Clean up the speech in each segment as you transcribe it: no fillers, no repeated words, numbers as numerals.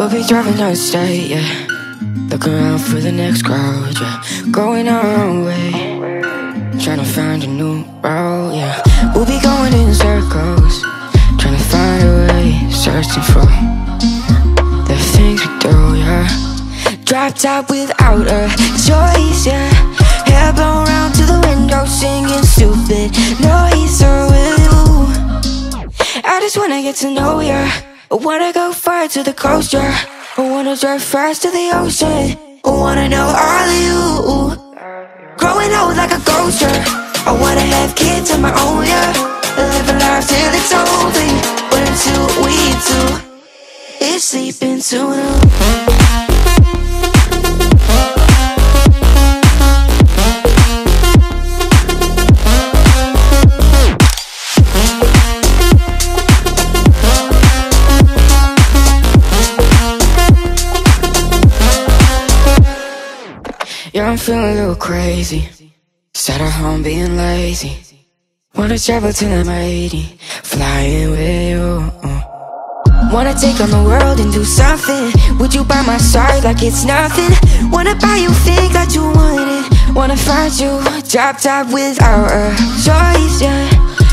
We'll be driving down the state, yeah. Looking around for the next crowd, yeah. Going our own way, trying to find a new route, yeah. We'll be going in circles, trying to find a way, searching for the things we do, yeah. Dropped out without a choice, yeah. Hair blown round to the window, singing stupid noise with you. I just wanna get to know ya, I wanna go far to the coast, yeah. I wanna drive fast to the ocean, I wanna know all of you. Growing old like a ghost, yeah. I wanna have kids of my own, yeah. Live a life till it's over, but until we do, it's sleeping too. Yeah, I'm feeling a little crazy. Sat at home being lazy. Wanna travel till I'm 80, flying with you. Wanna take on the world and do something. Would you by my side like it's nothing? Wanna buy you things that you wanted. Wanna find you, drop top without a choice, yeah.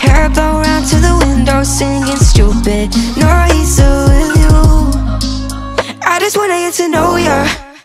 Hair blow round to the window, singing stupid noise with you. I just wanna get to know ya,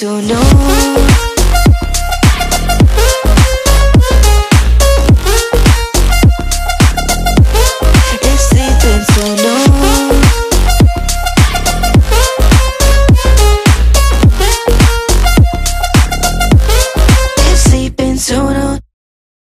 To know